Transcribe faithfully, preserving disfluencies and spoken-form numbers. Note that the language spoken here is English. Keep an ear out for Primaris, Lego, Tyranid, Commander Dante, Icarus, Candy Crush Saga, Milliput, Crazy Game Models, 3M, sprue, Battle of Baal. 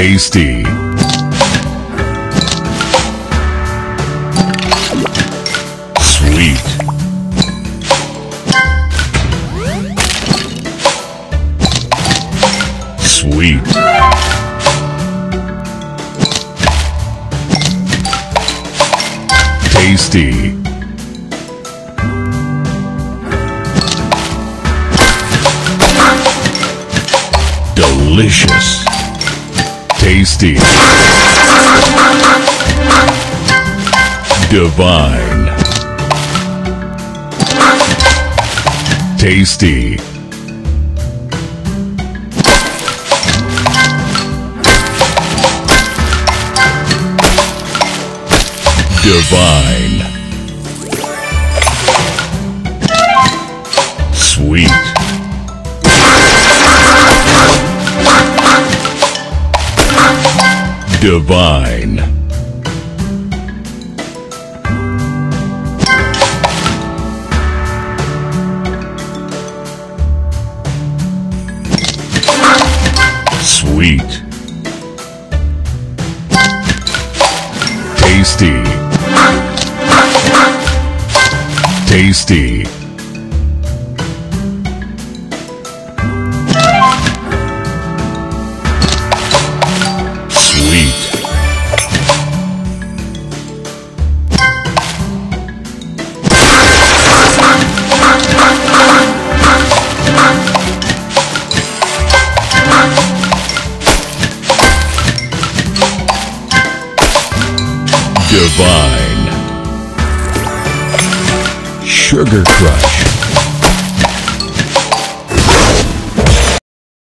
tasty. Sweet. Sweet. Tasty. Delicious. Tasty. Divine. Tasty. Divine. Sweet. Divine. Sweet. Tasty. Tasty. Divine. Sugar Crush.